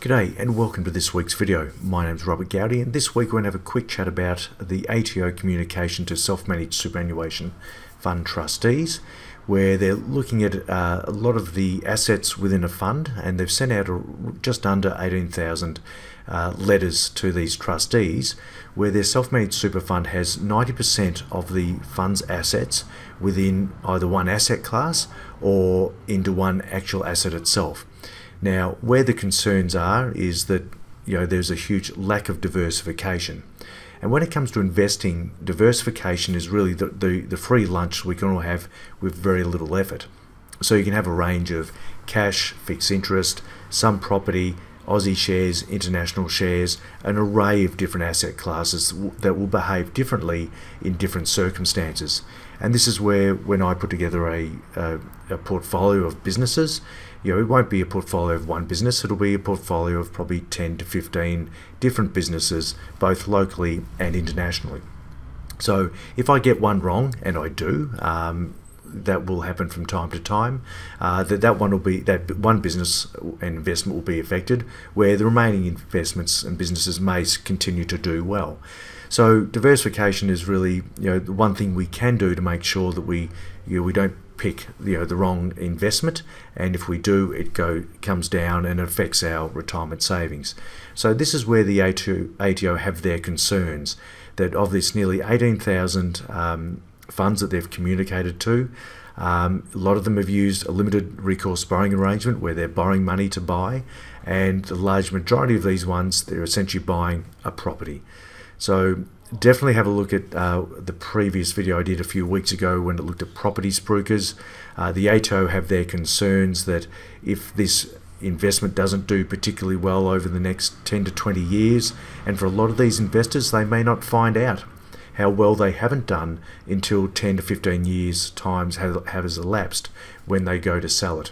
G'day and welcome to this week's video. My name is Robert Goudie and this week we're going to have a quick chat about the ATO communication to self-managed superannuation fund trustees, where they're looking at a lot of the assets within a fund, and they've sent out just under 18,000 letters to these trustees, where their self-managed super fund has 90% of the fund's assets within either one asset class or into one actual asset itself. Now, where the concerns are is that there's a huge lack of diversification. And when it comes to investing, diversification is really the free lunch we can all have with very little effort. So you can have a range of cash, fixed interest, some property, Aussie shares, international shares, an array of different asset classes that will behave differently in different circumstances. And this is where, when I put together a portfolio of businesses, it won't be a portfolio of one business, it'll be a portfolio of probably 10 to 15 different businesses, both locally and internationally. So if I get one wrong, and I do, that will happen from time to time, that one business and investment will be affected, where the remaining investments and businesses may continue to do well. So diversification is really the one thing we can do to make sure that we don't pick the wrong investment, and if we do, it comes down and affects our retirement savings. So this is where the ATO have their concerns, that of this nearly 18,000 funds that they've communicated to, a lot of them have used a limited recourse borrowing arrangement where they're borrowing money to buy, and the large majority of these ones, they're essentially buying a property. So definitely have a look at the previous video I did a few weeks ago when it looked at property spookers. The ATO have their concerns that if this investment doesn't do particularly well over the next 10 to 20 years, and for a lot of these investors, they may not find out how well they haven't done until 10 to 15 years' time has elapsed when they go to sell it.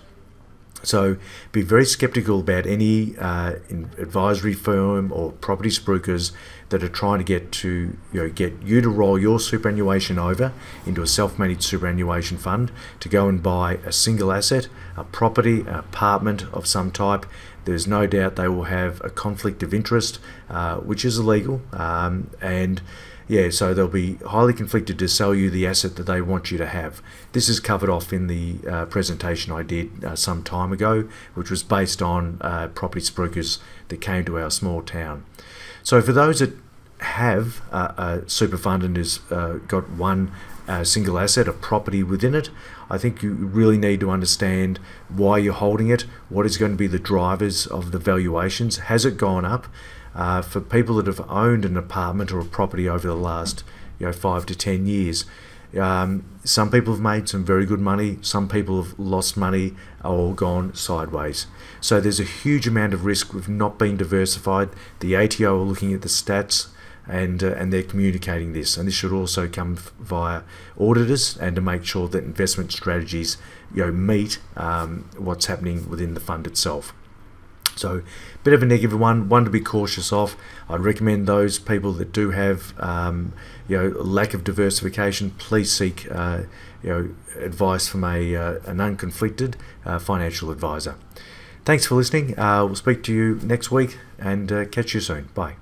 So be very skeptical about any advisory firm or property spookers that are trying to get you to roll your superannuation over into a self-managed superannuation fund to go and buy a single asset, a property, an apartment of some type. There's no doubt they will have a conflict of interest, which is illegal, and yeah, so they'll be highly conflicted to sell you the asset that they want you to have. This is covered off in the presentation I did some time ago, which was based on property spookers that came to our small town. So for those that have a super fund and has got one single asset, a property within it, I think you really need to understand why you're holding it, what is going to be the drivers of the valuations, has it gone up? For people that have owned an apartment or a property over the last 5 to 10 years, some people have made some very good money, some people have lost money, are all gone sideways. So there's a huge amount of risk with not being diversified. The ATO are looking at the stats, and they're communicating this, and this should also come via auditors, and to make sure that investment strategies meet what's happening within the fund itself. So bit of a negative one to be cautious of. I'd recommend those people that do have lack of diversification, please seek advice from an unconflicted financial advisor. Thanks for listening. We'll speak to you next week, and catch you soon. Bye.